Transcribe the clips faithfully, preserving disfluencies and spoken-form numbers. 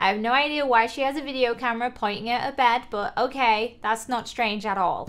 I have no idea why she has a video camera pointing at her bed, but okay, that's not strange at all.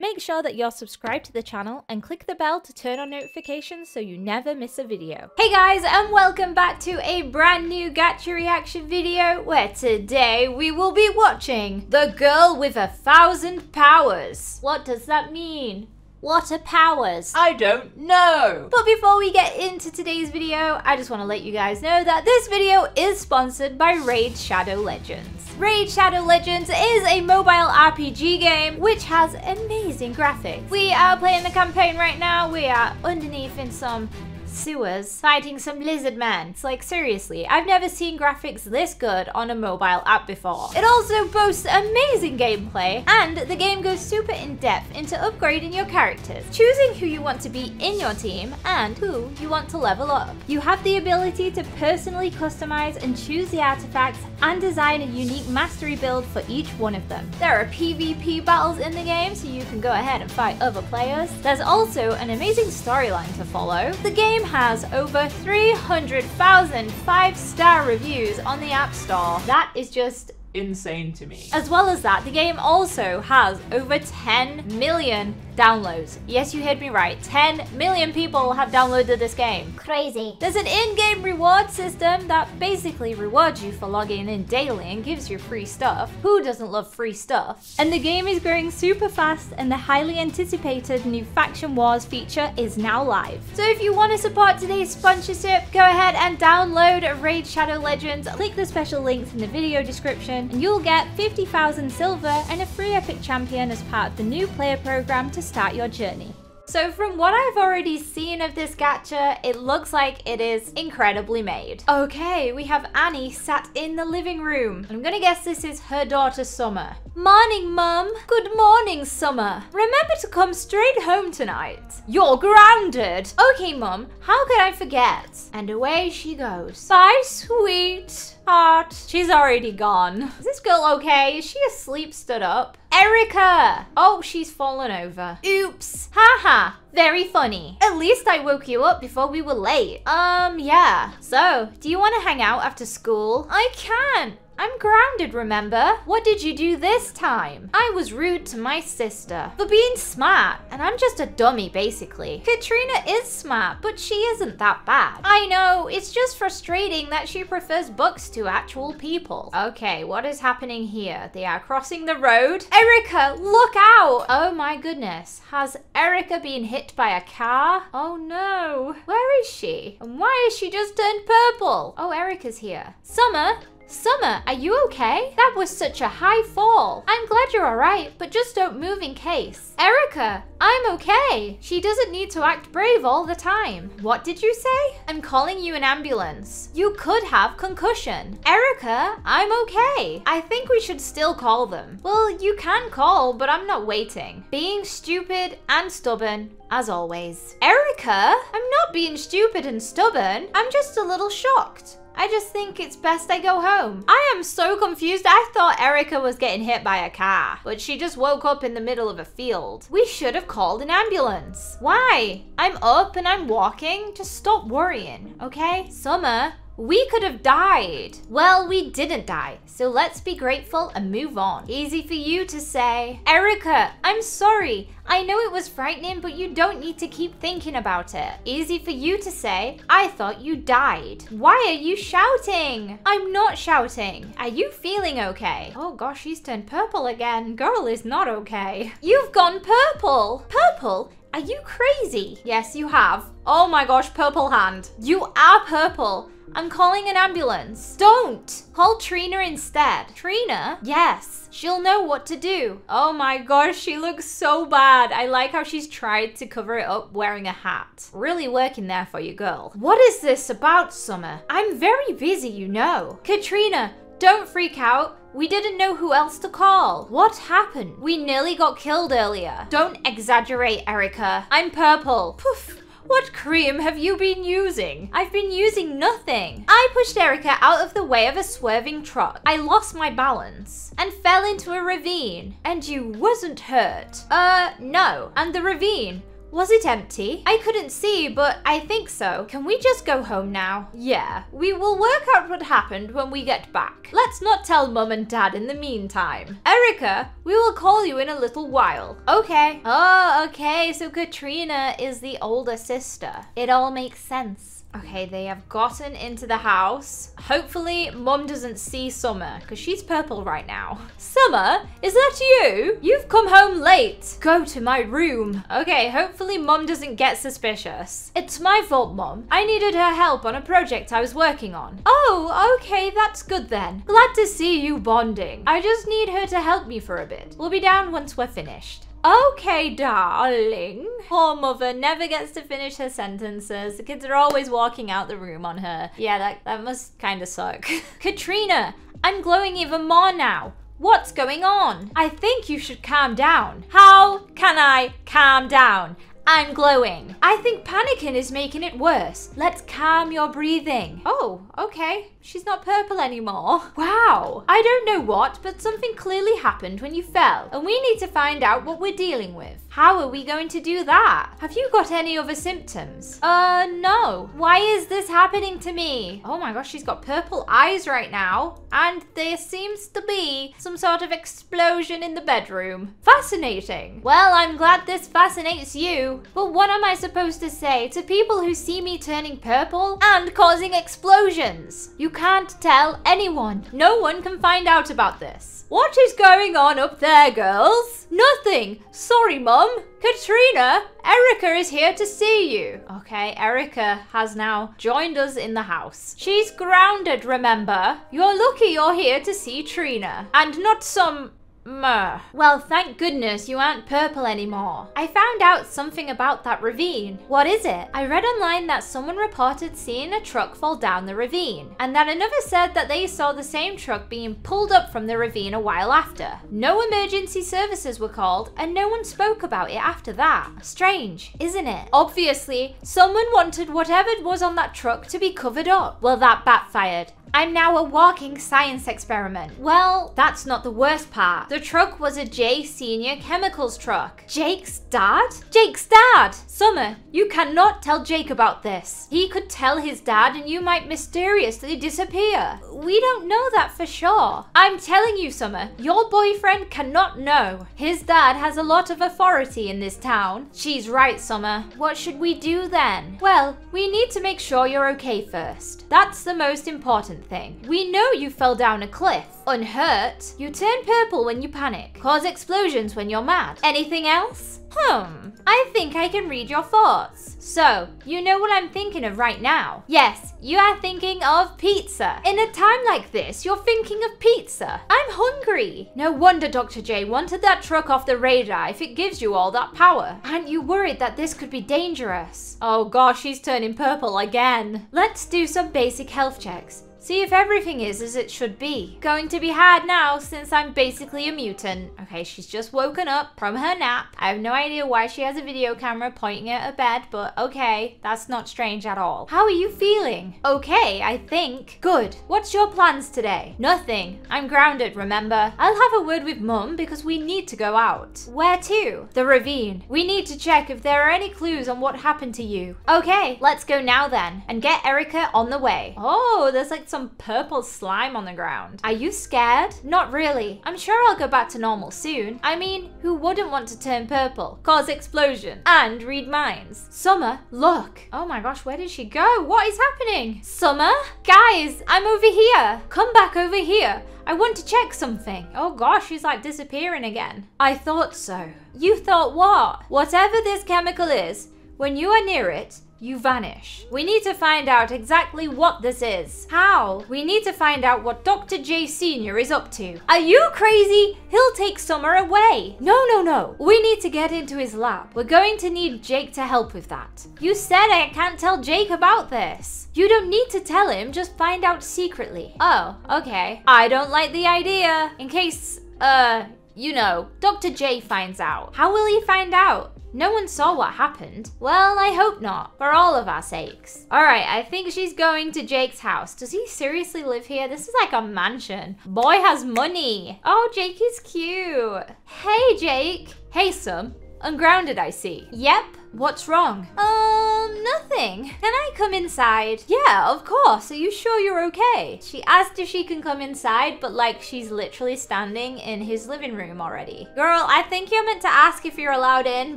Make sure that you're subscribed to the channel and click the bell to turn on notifications so you never miss a video. Hey guys, and welcome back to a brand new gacha reaction video where today we will be watching The Girl with a Thousand Powers. What does that mean? What are powers? I don't know. But before we get into today's video, I just want to let you guys know that this video is sponsored by Raid Shadow Legends. Raid Shadow Legends is a mobile R P G game which has amazing graphics. We are playing the campaign right now. We are underneath in some sewers fighting some lizard men. It's like, seriously, I've never seen graphics this good on a mobile app before. It also boasts amazing gameplay, and the game goes super in depth into upgrading your characters, choosing who you want to be in your team and who you want to level up. You have the ability to personally customize and choose the artifacts and design a unique mastery build for each one of them. There are PvP battles in the game, so you can go ahead and fight other players. There's also an amazing storyline to follow. The game has over three hundred thousand five-star reviews on the App Store. That is just insane to me. As well as that, the game also has over ten million downloads. Yes, you heard me right. ten million people have downloaded this game. Crazy. There's an in-game reward system that basically rewards you for logging in daily and gives you free stuff. Who doesn't love free stuff? And the game is growing super fast, and the highly anticipated new Faction Wars feature is now live. So if you want to support today's sponsorship, go ahead and download Raid Shadow Legends. Click the special links in the video description and you'll get fifty thousand silver and a free epic champion as part of the new player program to start your journey. So from what I've already seen of this gacha, it looks like it is incredibly made. Okay, we have Annie sat in the living room. I'm gonna guess this is her daughter, Summer. Morning, Mum. Good morning, Summer. Remember to come straight home tonight. You're grounded. Okay, Mum, how could I forget? And away she goes. Bye, sweet heart. She's already gone. Is this girl okay? Is she asleep stood up? Erica! Oh, she's fallen over. Oops. Haha. Very funny. At least I woke you up before we were late. Um, yeah. So, do you want to hang out after school? I can. I'm grounded, remember? What did you do this time? I was rude to my sister for being smart, and I'm just a dummy, basically. Katrina is smart, but she isn't that bad. I know, it's just frustrating that she prefers books to actual people. Okay, what is happening here? They are crossing the road. Erica, look out! Oh my goodness, has Erica been hit by a car? Oh no. Where is she? And why is she just turned purple? Oh, Erica's here. Summer? Summer, are you okay? That was such a high fall. I'm glad you're alright, but just don't move in case. Erica, I'm okay. She doesn't need to act brave all the time. What did you say? I'm calling you an ambulance. You could have concussion. Erica, I'm okay. I think we should still call them. Well, you can call, but I'm not waiting. Being stupid and stubborn, as always. Erica, I'm not being stupid and stubborn. I'm just a little shocked. I just think it's best I go home. I am so confused. I thought Erica was getting hit by a car, but she just woke up in the middle of a field. We should have called an ambulance. Why? I'm up and I'm walking. Just stop worrying, okay? Summer, we could have died. Well, we didn't die, so let's be grateful and move on. Easy for you to say. Erica, I'm sorry. I know it was frightening, but you don't need to keep thinking about it. Easy for you to say, I thought you died. Why are you shouting? I'm not shouting. Are you feeling okay? Oh gosh, she's turned purple again. Girl is not okay. You've gone purple. Purple? Are you crazy? Yes, you have. Oh my gosh, purple hand. You are purple. I'm calling an ambulance. Don't! Call Trina instead. Trina? Yes. She'll know what to do. Oh my gosh, she looks so bad. I like how she's tried to cover it up wearing a hat. Really working there for you, girl. What is this about, Summer? I'm very busy, you know. Katrina, don't freak out. We didn't know who else to call. What happened? We nearly got killed earlier. Don't exaggerate, Erica. I'm purple. Poof. What cream have you been using? I've been using nothing. I pushed Erica out of the way of a swerving truck. I lost my balance and fell into a ravine. And you wasn't hurt. Uh, no. And the ravine Was it empty? I couldn't see, but I think so. Can we just go home now? Yeah, we will work out what happened when we get back. Let's not tell Mum and Dad in the meantime. Erica, we will call you in a little while. Okay. Oh, okay, so Katrina is the older sister. It all makes sense. Okay, they have gotten into the house. Hopefully, Mum doesn't see Summer, because she's purple right now. Summer, is that you? You've come home late. Go to my room. Okay, hopefully Mum doesn't get suspicious. It's my fault, Mum. I needed her help on a project I was working on. Oh, okay, that's good then. Glad to see you bonding. I just need her to help me for a bit. We'll be down once we're finished. Okay, darling. Poor mother never gets to finish her sentences. The kids are always walking out the room on her. Yeah, that, that must kind of suck. Katrina, I'm glowing even more now. What's going on? I think you should calm down. How can I calm down? I'm glowing. I think panicking is making it worse. Let's calm your breathing. Oh, okay. She's not purple anymore. Wow. I don't know what, but something clearly happened when you fell, and we need to find out what we're dealing with. How are we going to do that? Have you got any other symptoms? Uh, no. Why is this happening to me? Oh my gosh, she's got purple eyes right now, and there seems to be some sort of explosion in the bedroom. Fascinating. Well, I'm glad this fascinates you. But what am I supposed to say to people who see me turning purple and causing explosions? You can't tell anyone. No one can find out about this. What is going on up there, girls? Nothing. Sorry, Mum. Katrina, Erica is here to see you. Okay, Erica has now joined us in the house. She's grounded, remember? You're lucky you're here to see Trina. And not some... Mer. Well, thank goodness you aren't purple anymore. I found out something about that ravine. What is it? I read online that someone reported seeing a truck fall down the ravine, and that another said that they saw the same truck being pulled up from the ravine a while after. No emergency services were called, and no one spoke about it after that. Strange, isn't it? Obviously, someone wanted whatever was on that truck to be covered up. Well, that backfired. I'm now a walking science experiment. Well, that's not the worst part. The truck was a J Senior chemicals truck. Jake's dad? Jake's dad! Summer, you cannot tell Jake about this. He could tell his dad and you might mysteriously disappear. We don't know that for sure. I'm telling you, Summer, your boyfriend cannot know. His dad has a lot of authority in this town. She's right, Summer. What should we do then? Well, we need to make sure you're okay first. That's the most important thing. We know you fell down a cliff. Unhurt, you turn purple when you panic, cause explosions when you're mad. Anything else? Hmm, I think I can read your thoughts. So, you know what I'm thinking of right now. Yes, you are thinking of pizza. In a time like this, you're thinking of pizza. I'm hungry. No wonder Doctor J wanted that truck off the radar if it gives you all that power. Aren't you worried that this could be dangerous? Oh gosh, she's turning purple again. Let's do some basic health checks. See if everything is as it should be. Going to be hard now since I'm basically a mutant. Okay, she's just woken up from her nap. I have no idea why she has a video camera pointing at her bed, but okay, that's not strange at all. How are you feeling? Okay, I think. Good. What's your plans today? Nothing. I'm grounded, remember? I'll have a word with Mum because we need to go out. Where to? The ravine. We need to check if there are any clues on what happened to you. Okay, let's go now then and get Erica on the way. Oh, there's like some purple slime on the ground. Are you scared? Not really. I'm sure I'll go back to normal soon. I mean, who wouldn't want to turn purple, cause explosion, and read minds? Summer, look. Oh my gosh, where did she go? What is happening? Summer? Guys, I'm over here. Come back over here. I want to check something. Oh gosh, she's like disappearing again. I thought so. You thought what? Whatever this chemical is, when you are near it, you vanish. We need to find out exactly what this is. How? We need to find out what Doctor J Senior is up to. Are you crazy? He'll take Summer away. No, no, no. We need to get into his lab. We're going to need Jake to help with that. You said I can't tell Jake about this. You don't need to tell him. Just find out secretly. Oh, okay. I don't like the idea. In case, uh, you know, Doctor J finds out. How will he find out? No one saw what happened. Well, I hope not, for all of our sakes. All right, I think she's going to Jake's house. Does he seriously live here? This is like a mansion. Boy has money. Oh, Jake is cute. Hey, Jake. Hey, son. Ungrounded, I see. Yep. What's wrong? Um, nothing. Can I come inside? Yeah, of course. Are you sure you're okay? She asked if she can come inside, but like she's literally standing in his living room already. Girl, I think you're meant to ask if you're allowed in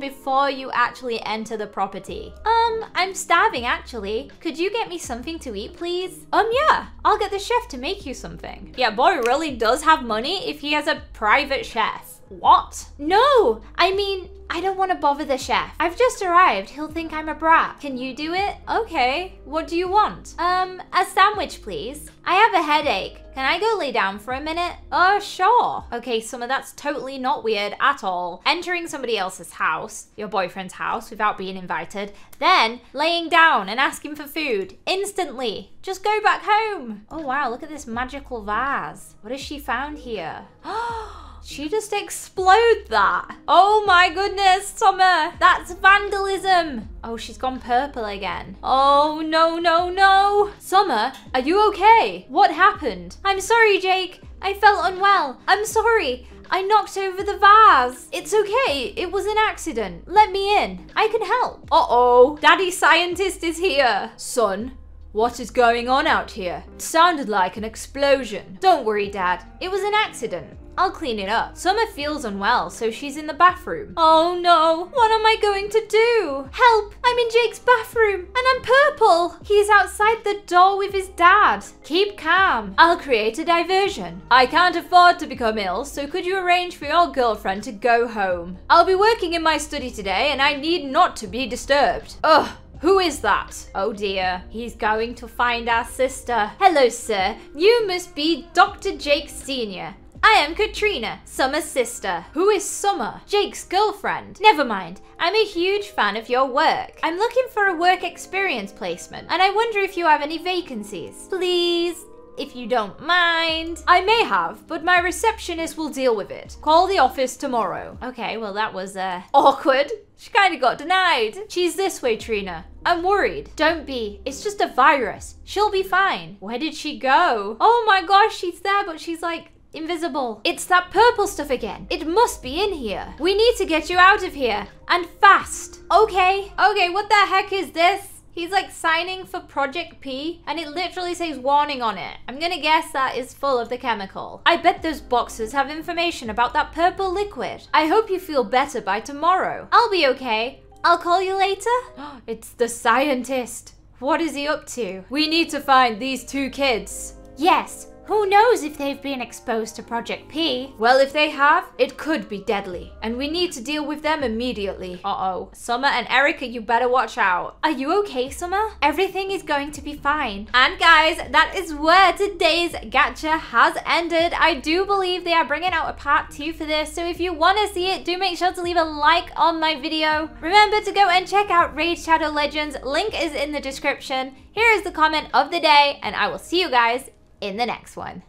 before you actually enter the property. Um, I'm starving actually. Could you get me something to eat, please? Um, yeah. I'll get the chef to make you something. Yeah, boy really does have money if he has a private chef. What? No, I mean, I don't want to bother the chef. I've just arrived. He'll think I'm a brat. Can you do it? Okay. What do you want? Um, a sandwich, please. I have a headache. Can I go lay down for a minute? Oh, sure. Okay, Summer, that's totally not weird at all. Entering somebody else's house, your boyfriend's house, without being invited, then laying down and asking for food instantly. Just go back home. Oh, wow. Look at this magical vase. What has she found here? Oh. She just exploded that. Oh my goodness, Summer. That's vandalism. Oh, she's gone purple again. Oh, no, no, no. Summer, are you okay? What happened? I'm sorry, Jake. I felt unwell. I'm sorry. I knocked over the vase. It's okay. It was an accident. Let me in. I can help. Uh-oh. Daddy Scientist is here. Son. What is going on out here? It sounded like an explosion. Don't worry, Dad. It was an accident. I'll clean it up. Summer feels unwell, so she's in the bathroom. Oh no, what am I going to do? Help, I'm in Jake's bathroom and I'm purple. He's outside the door with his dad. Keep calm, I'll create a diversion. I can't afford to become ill, so could you arrange for your girlfriend to go home? I'll be working in my study today and I need not to be disturbed. Ugh. Who is that? Oh dear, he's going to find our sister. Hello, sir. You must be Doctor Jake Senior. I am Katrina, Summer's sister. Who is Summer? Jake's girlfriend. Never mind. I'm a huge fan of your work. I'm looking for a work experience placement, and I wonder if you have any vacancies. Please, if you don't mind. I may have, but my receptionist will deal with it. Call the office tomorrow. Okay, well that was uh, awkward. She kind of got denied. She's this way, Trina. I'm worried. Don't be. It's just a virus. She'll be fine. Where did she go? Oh my gosh, she's there, but she's like invisible. It's that purple stuff again. It must be in here. We need to get you out of here and fast. Okay. Okay, what the heck is this? He's like signing for Project P and it literally says warning on it. I'm gonna guess that is full of the chemical. I bet those boxes have information about that purple liquid. I hope you feel better by tomorrow. I'll be okay. I'll call you later. It's the scientist. What is he up to? We need to find these two kids. Yes. Who knows if they've been exposed to Project P? Well, if they have, it could be deadly. And we need to deal with them immediately. Uh-oh. Summer and Erica, you better watch out. Are you okay, Summer? Everything is going to be fine. And guys, that is where today's gacha has ended. I do believe they are bringing out a part two for this. So if you want to see it, do make sure to leave a like on my video. Remember to go and check out Raid Shadow Legends. Link is in the description. Here is the comment of the day. And I will see you guys in the next one.